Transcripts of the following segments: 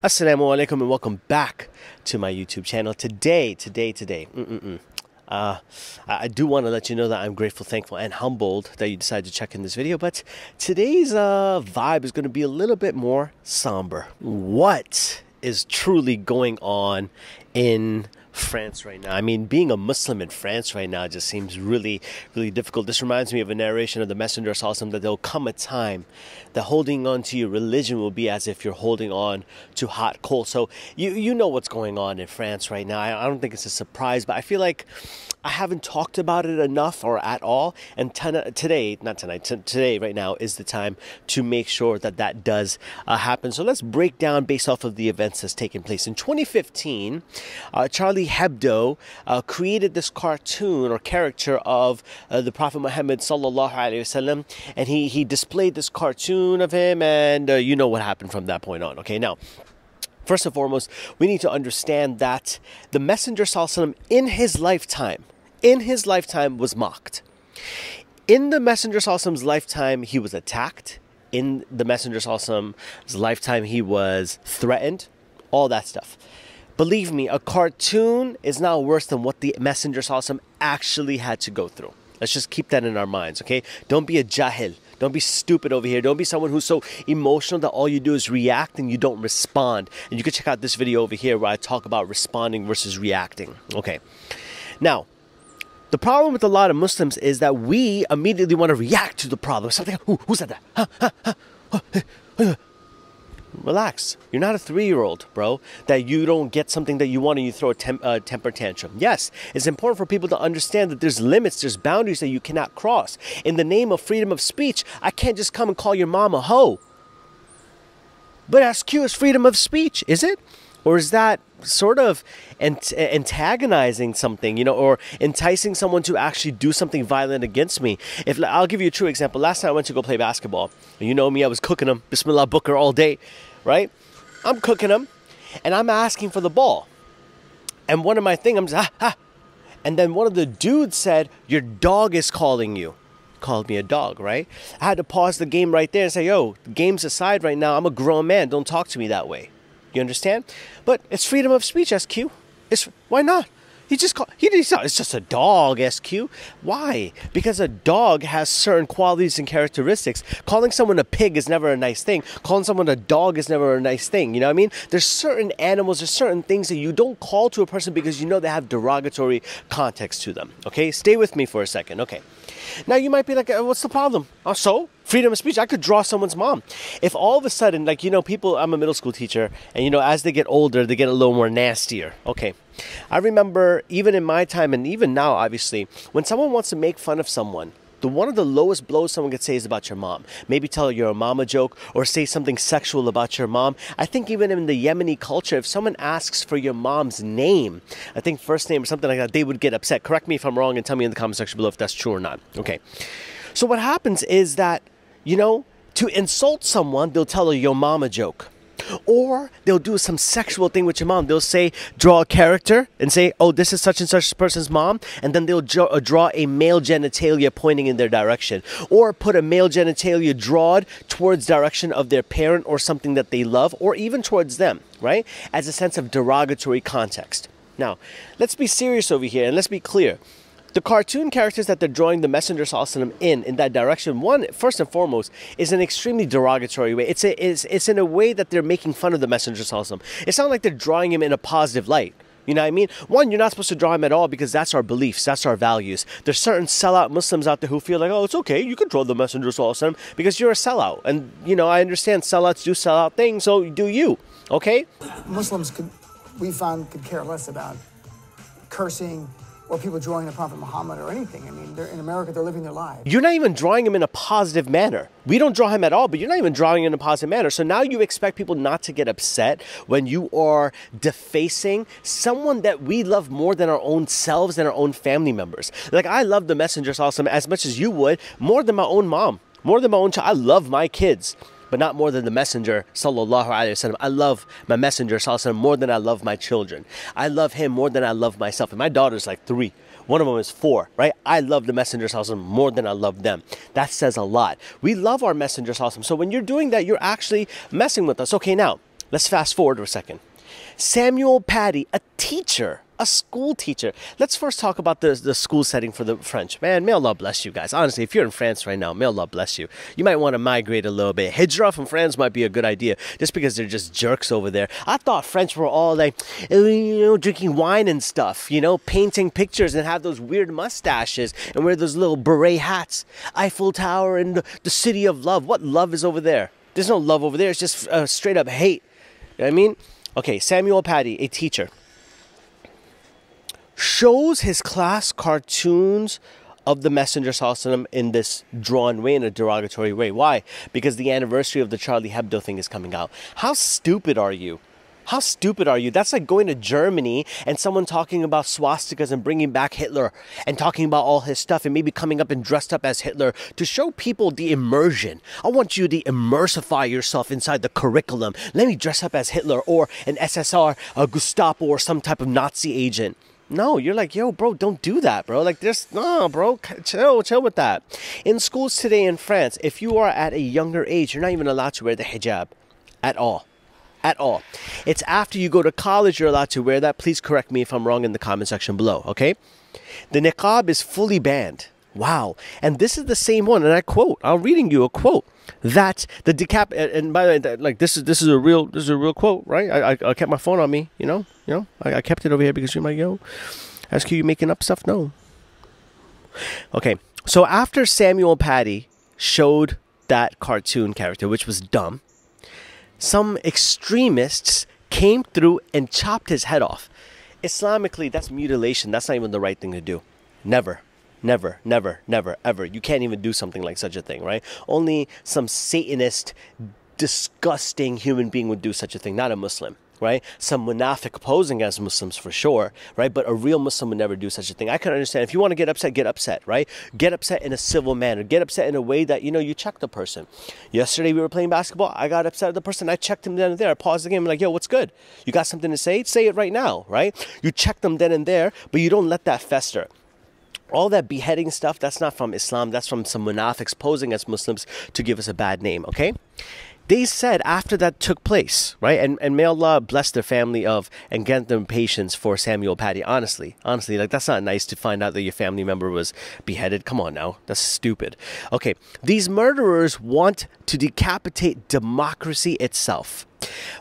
Assalamu alaikum and welcome back to my YouTube channel. I do want to let you know that I'm grateful, thankful and humbled that you decided to check in this video, but today's vibe is going to be a little bit more somber. What is truly going on in France right now? I mean, being a Muslim in France right now just seems really difficult. This reminds me of a narration of the Messenger ﷺ that there'll come a time that holding on to your religion will be as if you're holding on to hot coal. So you know what's going on in France right now. I don't think it's a surprise, but I feel like I haven't talked about it enough or at all, and today right now is the time to make sure that that does happen. So let's break down based off of the events that's taken place. In 2015, Charlie Hebdo created this cartoon or caricature of the Prophet Muhammad sallallahu alaihi wasallam, and he displayed this cartoon of him, and you know what happened from that point on. Okay, now first and foremost, we need to understand that the Messenger ﷺ in his lifetime was mocked. In the Messenger ﷺ's lifetime, he was attacked. In the Messenger ﷺ's lifetime, he was threatened, all that stuff. Believe me, a cartoon is now worse than what the Messenger ﷺ actually had to go through. Let's just keep that in our minds, okay? Don't be a jahil. Don't be stupid over here. Don't be someone who's so emotional that all you do is react and you don't respond. And you can check out this video over here where I talk about responding versus reacting, okay? Now, the problem with a lot of Muslims is that we immediately want to react to the problem. Something, who said that? Relax. You're not a 3-year-old, bro, that you don't get something that you want and you throw a temper tantrum. Yes, it's important for people to understand that there's limits, there's boundaries that you cannot cross. In the name of freedom of speech, I can't just come and call your mom a hoe. But SQ is freedom of speech, is it? Or is that sort of antagonizing something, you know, or enticing someone to actually do something violent against me? If I'll give you a true example. Last time I went to go play basketball, you know me, I was cooking them, Bismillah Booker all day, right? I'm cooking them, and I'm asking for the ball. And one of my things, I'm just, ha, ha. And then one of the dudes said, your dog is calling you. Called me a dog, right? I had to pause the game right there and say, yo, game's aside right now, I'm a grown man, don't talk to me that way. You understand? But it's freedom of speech, SQ. It's, why not? It's just a dog, SQ. Why? Because a dog has certain qualities and characteristics. Calling someone a pig is never a nice thing. Calling someone a dog is never a nice thing. You know what I mean? There's certain animals, there's certain things that you don't call to a person because you know they have derogatory context to them. Okay? Stay with me for a second. Okay. Now you might be like, what's the problem? So? Freedom of speech. I could draw someone's mom. If all of a sudden, like, you know, people, I'm a middle school teacher, and, you know, as they get older, they get a little more nastier. Okay. I remember even in my time and even now, obviously, when someone wants to make fun of someone, one of the lowest blows someone could say is about your mom. Maybe tell your mama joke or say something sexual about your mom. I think even in the Yemeni culture, if someone asks for your mom's name, I think first name or something like that, they would get upset. Correct me if I'm wrong and tell me in the comment section below if that's true or not. Okay. So what happens is that, you know, to insult someone, they'll tell a yo mama joke. Or they'll do some sexual thing with your mom. They'll say, draw a character and say, oh, this is such and such person's mom. And then they'll draw a male genitalia pointing in their direction. Or put a male genitalia drawn towards direction of their parent or something that they love. Or even towards them, right? As a sense of derogatory context. Now, let's be serious over here and let's be clear. The cartoon characters that they're drawing the Messenger ﷺ in that direction, first and foremost, is an extremely derogatory way. It's in a way that they're making fun of the Messenger ﷺ. It's not like they're drawing him in a positive light. You know what I mean? One, you're not supposed to draw him at all because that's our beliefs, that's our values. There's certain sellout Muslims out there who feel like, oh, it's okay, you can draw the Messenger ﷺ because you're a sellout. And, you know, I understand sellouts do sellout things, so do you, okay? Muslims, we found, could care less about cursing, or people drawing the Prophet Muhammad or anything. I mean, in America, they're living their lives. You're not even drawing him in a positive manner. We don't draw him at all, but you're not even drawing him in a positive manner. So now you expect people not to get upset when you are defacing someone that we love more than our own selves and our own family members. Like, I love the Messenger ﷺ as much as you would, more than my own mom, more than my own child. I love my kids, but not more than the Messenger sallallahu alaihi wasallam. I love my Messenger sallallahu more than I love my children. I love him more than I love myself. And my daughter's like 3. One of them is 4, right? I love the Messenger sallallahu more than I love them. That says a lot. We love our Messenger sallallahu. So when you're doing that, you're actually messing with us. Okay, now, Let's fast forward for a second. Samuel Paty, a teacher, a school teacher. Let's first talk about the school setting for the French. Man, may Allah bless you guys. Honestly, if you're in France right now, may Allah bless you. You might want to migrate a little bit. Hijra from France might be a good idea just because they're just jerks over there. I thought French were all like, you know, drinking wine and stuff, you know, painting pictures and have those weird mustaches and wear those little beret hats. Eiffel Tower and the city of love. What love is over there? There's no love over there. It's just straight up hate. You know what I mean? Okay, Samuel Paty, a teacher, shows his class cartoons of the Messenger ﷺ in this drawn way, in a derogatory way. Why? Because the anniversary of the Charlie Hebdo thing is coming out. How stupid are you? How stupid are you? That's like going to Germany and someone talking about swastikas and bringing back Hitler and talking about all his stuff and maybe coming up and dressed up as Hitler to show people the immersion. I want you to immersify yourself inside the curriculum. Let me dress up as Hitler or an SSR, a Gestapo or some type of Nazi agent. No, you're like, yo, bro, don't do that, bro. Like, there's, no, bro, chill with that. In schools today in France, if you are at a younger age, you're not even allowed to wear the hijab at all. At all. It's after you go to college you're allowed to wear that. Please correct me if I'm wrong in the comment section below, okay? The niqab is fully banned. Wow. And this is the same one, and I quote, I'm reading you a quote, that the decap, and by the way, that, like, this is a real quote, right? I kept my phone on me, you know? I kept it over here because you're like, yo, ask you making up stuff? No. Okay, so after Samuel Paty showed that cartoon character, which was dumb, some extremists came through and chopped his head off. Islamically, that's mutilation. That's not even the right thing to do. Never, never, never, never, ever. You can't even do something like such a thing, right? Only some Satanist, disgusting human being would do such a thing, not a Muslim, right? Some munafiq posing as Muslims for sure, right? But a real Muslim would never do such a thing. I can understand. If you want to get upset, right? Get upset in a civil manner. Get upset in a way that, you know, you check the person. Yesterday we were playing basketball. I got upset at the person. I checked him then and there. I paused the game. I'm like, yo, what's good? You got something to say? Say it right now, right? You check them then and there, but you don't let that fester. All that beheading stuff, that's not from Islam. That's from some munafiqs posing as Muslims to give us a bad name, okay? They said after that took place, right? And may Allah bless their family of and grant them patience for Samuel Paty. Honestly, like, that's not nice to find out that your family member was beheaded. Come on now, that's stupid. Okay, these murderers want to decapitate democracy itself.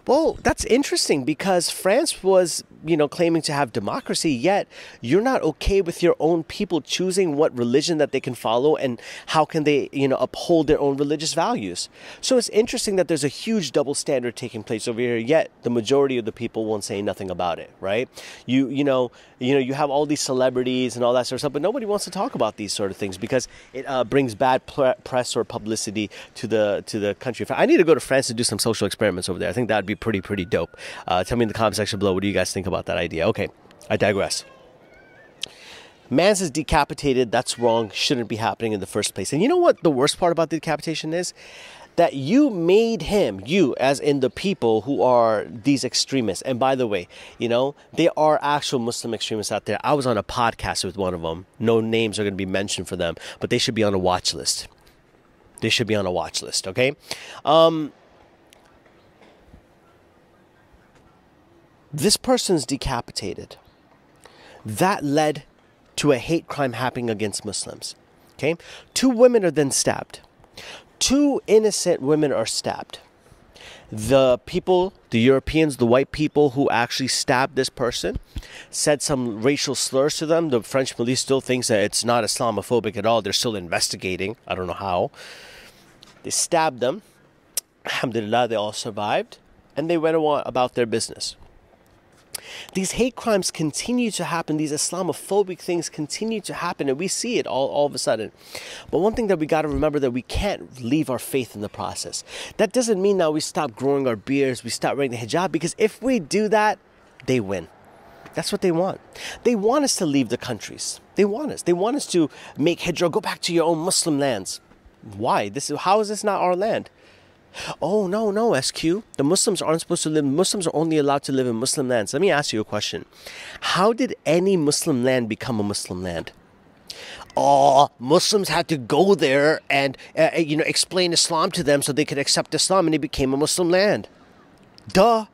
Well, that's interesting because France was, you know, claiming to have democracy, yet you're not okay with your own people choosing what religion that they can follow and how can they, you know, uphold their own religious values. So it's interesting that there's a huge double standard taking place over here, yet the majority of the people won't say nothing about it, right? You know, you have all these celebrities and all that sort of stuff, but nobody wants to talk about these sort of things because it brings bad press or publicity to the country. I need to go to France to do some social experiments over there. I think that'd be pretty dope. Tell me in the comment section below, what do you guys think about that idea? Okay, I digress. Mans is decapitated. That's wrong. Shouldn't be happening in the first place. And you know what the worst part about the decapitation is? That you made him, you as in the people who are these extremists. And by the way, you know, there are actual Muslim extremists out there. I was on a podcast with one of them. No names are going to be mentioned for them, but they should be on a watch list. They should be on a watch list, okay? This person's decapitated. That led to a hate crime happening against Muslims. Okay? Two women are then stabbed. Two innocent women are stabbed. The people, the Europeans, the white people who actually stabbed this person said some racial slurs to them. The French police still thinks that it's not Islamophobic at all. They're still investigating. I don't know how. They stabbed them. Alhamdulillah, they all survived. And they went on about their business. These hate crimes continue to happen. These Islamophobic things continue to happen, and we see it all of a sudden. But one thing that we got to remember, that we can't leave our faith in the process. That doesn't mean now we stop growing our beards, we stop wearing the hijab, because if we do that, they win. That's what they want. They want us to leave the countries. They want us. They want us to make hijra, go back to your own Muslim lands. Why? How is this not our land? Oh, no, SQ. The Muslims aren't supposed to live. Muslims are only allowed to live in Muslim lands. Let me ask you a question. How did any Muslim land become a Muslim land? Oh, Muslims had to go there and, you know, explain Islam to them so they could accept Islam, and it became a Muslim land. Duh.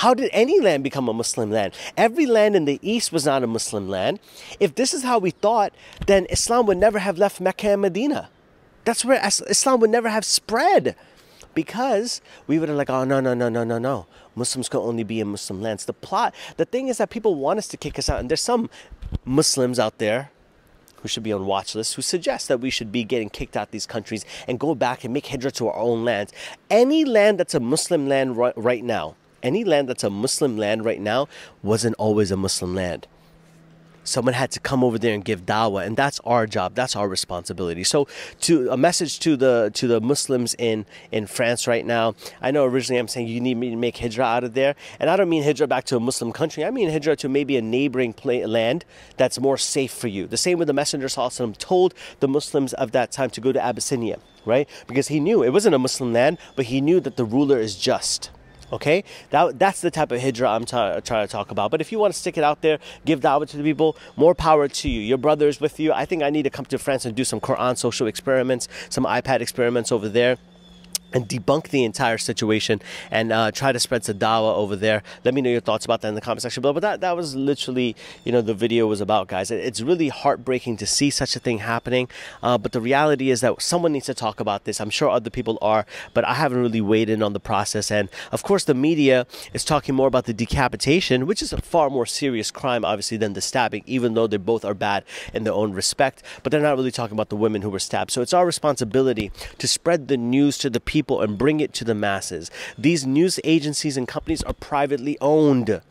How did any land become a Muslim land? Every land in the East was not a Muslim land. If this is how we thought, then Islam would never have left Mecca and Medina. That's where Islam would never have spread. Because we would have like, oh, no. Muslims can only be in Muslim lands. The thing is that people want us to kick us out. And there's some Muslims out there who should be on watch lists who suggest that we should be getting kicked out of these countries and go back and make hijrah to our own lands. Any land that's a Muslim land right now, any land that's a Muslim land right now wasn't always a Muslim land. Someone had to come over there and give dawah, and that's our job. That's our responsibility. So a message to the Muslims in France right now. I know originally I'm saying you need me to make hijrah out of there. And I don't mean hijrah back to a Muslim country. I mean hijrah to maybe a neighboring land that's more safe for you. The same with the Messenger ﷺ told the Muslims of that time to go to Abyssinia, right? Because he knew it wasn't a Muslim land, but he knew that the ruler is just. Okay, that's the type of hijrah I'm trying to talk about. But if you want to stick it out there, give da'wah to the people, more power to you. Your brother is with you. I think I need to come to France and do some Quran social experiments, some iPad experiments over there, and debunk the entire situation and try to spread the dawah over there. Let me know your thoughts about that in the comment section below. But that was literally, you know, the video was about, guys. It's really heartbreaking to see such a thing happening. But the reality is that someone needs to talk about this. I'm sure other people are, but I haven't really weighed in on the process. And of course, the media is talking more about the decapitation, which is a far more serious crime, obviously, than the stabbing, even though they both are bad in their own respect. But they're not really talking about the women who were stabbed. So it's our responsibility to spread the news to the people and bring it to the masses. These news agencies and companies are privately owned.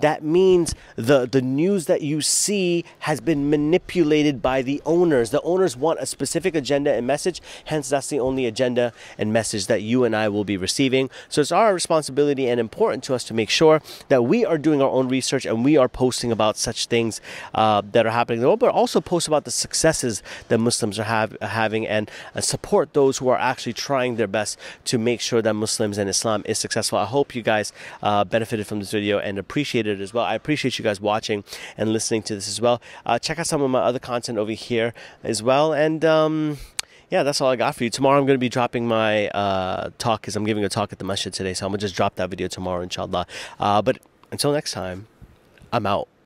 That means the news that you see has been manipulated by the owners. The owners want a specific agenda and message, hence that's the only agenda and message that you and I will be receiving. So it's our responsibility and important to us to make sure that we are doing our own research and we are posting about such things that are happening in the world, but also post about the successes that Muslims are having and support those who are actually trying their best to make sure that Muslims and Islam is successful. I hope you guys benefited from this video and appreciate it as well. I appreciate you guys watching and listening to this as well. Check out some of my other content over here as well. And yeah, that's all I got for you. Tomorrow I'm going to be dropping my talk because I'm giving a talk at the masjid today. So I'm going to just drop that video tomorrow, inshallah. But until next time, I'm out.